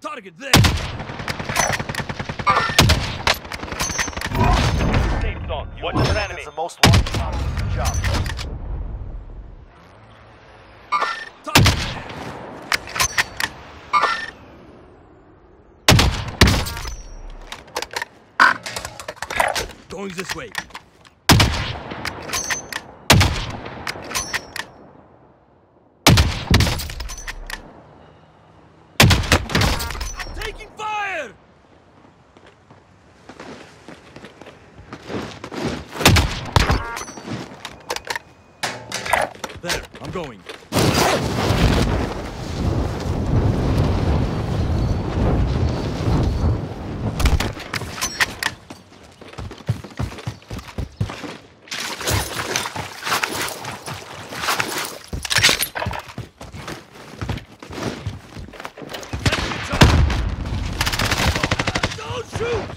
Target there. Safe zone. Watch for enemy. It's the most wanted target in the job. Target there. Going this way. There, I'm going. Don't shoot!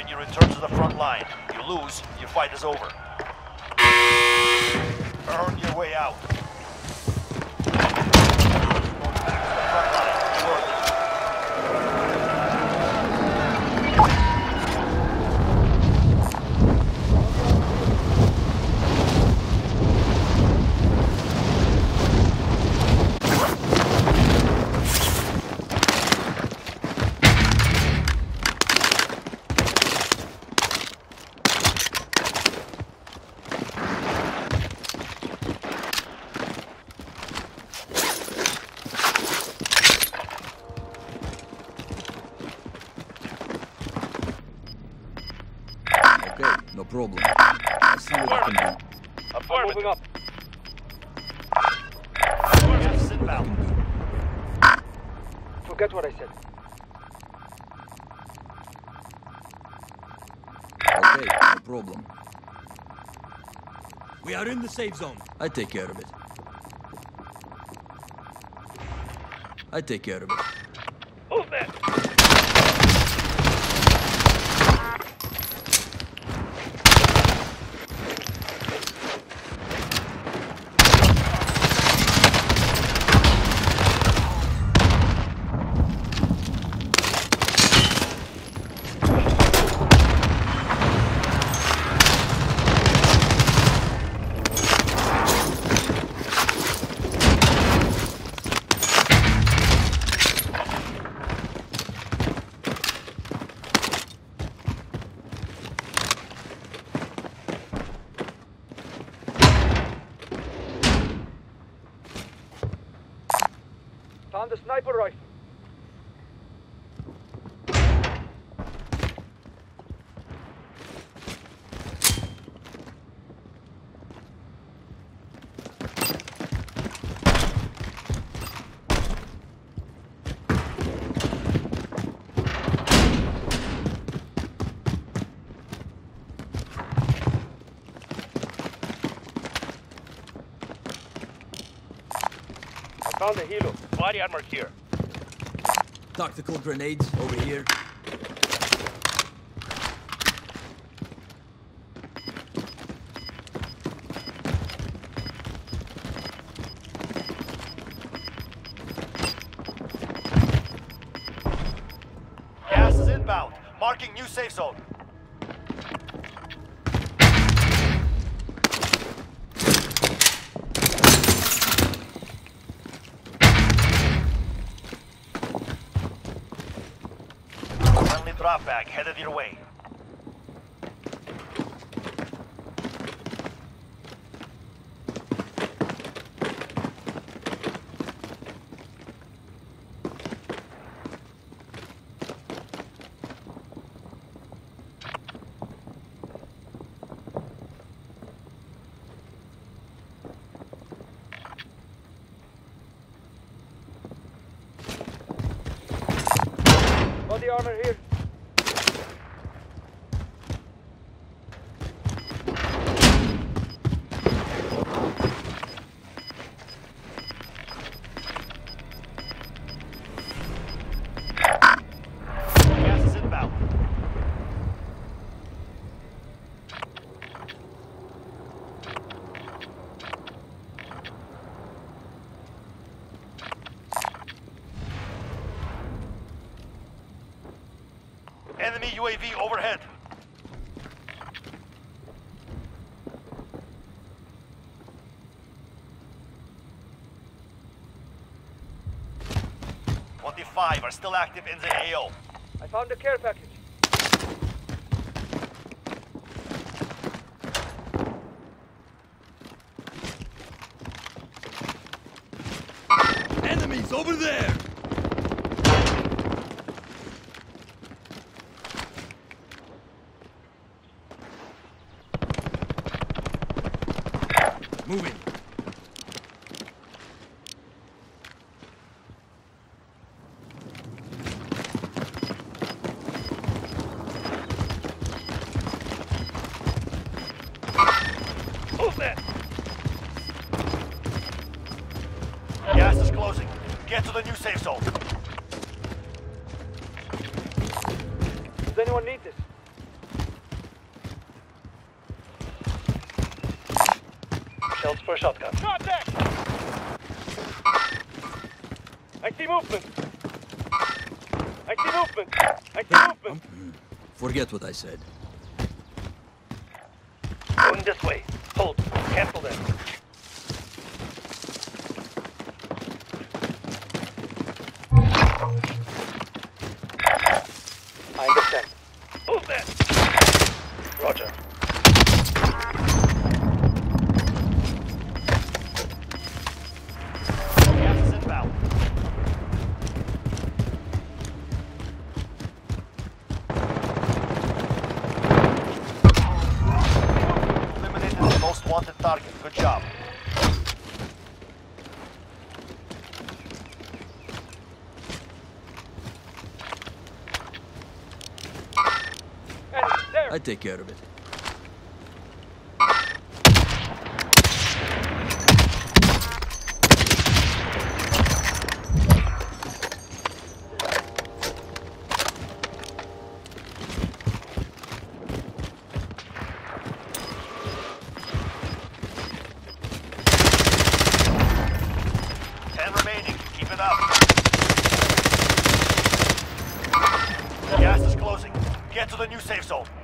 And you return to the front line. You lose, your fight is over. Earn your way out. Okay, no problem. I see what I can do. I'm moving up. Sit down. Forget what I said. Okay, no problem. We are in the safe zone. I take care of it. I take care of it. Move there! Found a sniper rifle. Found a helo. Body armor here. Tactical grenades over here. Gas is inbound. Marking new safe zone. Drop bag headed your way. Body armor here. Enemy UAV overhead. Five are still active in the AO. I found a care package. Enemies over there! Moving. Gas is closing. Get to the new safe zone. Does anyone need this? Shells for shotgun. Contact! I see movement. I see movement. I see movement. Forget what I said. Going this way. Hold. Cancel them. I understand. Move there! Roger. Gas is inbound. Eliminated the most wanted target. Good job. I take care of it. Ten remaining. Keep it up. Gas is closing. Get to the new safe zone.